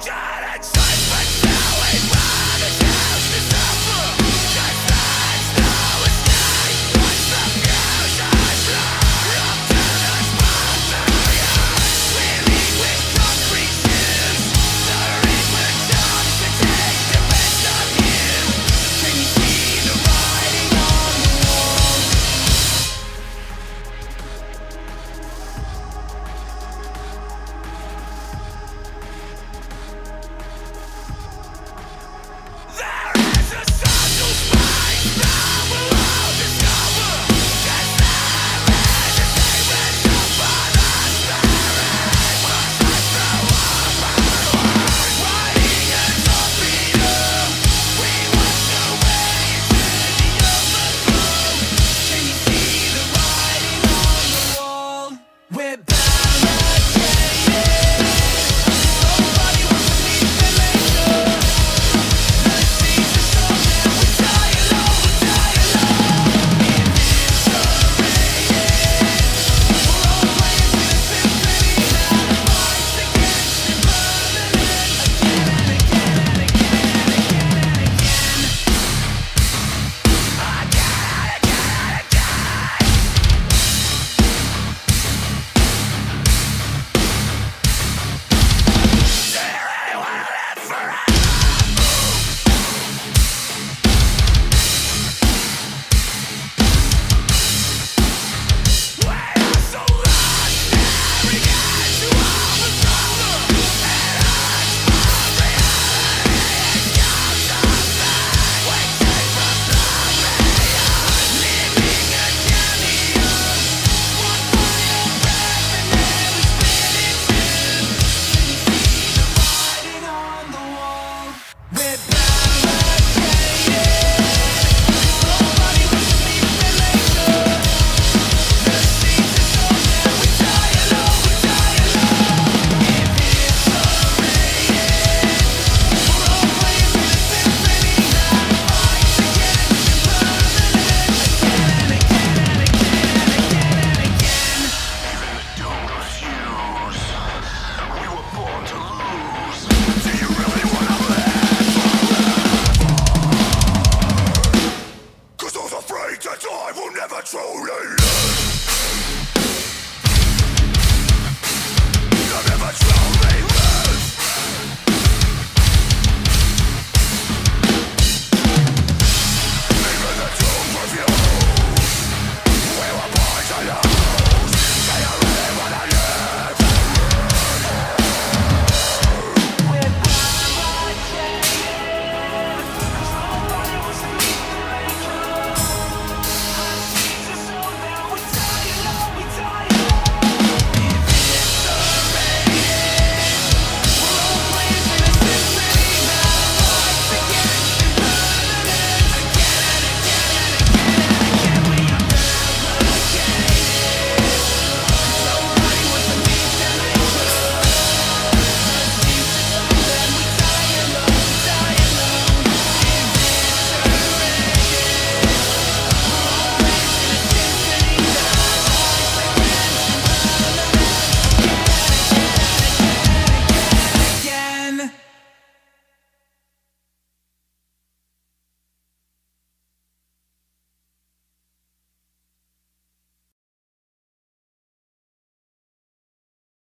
Jack!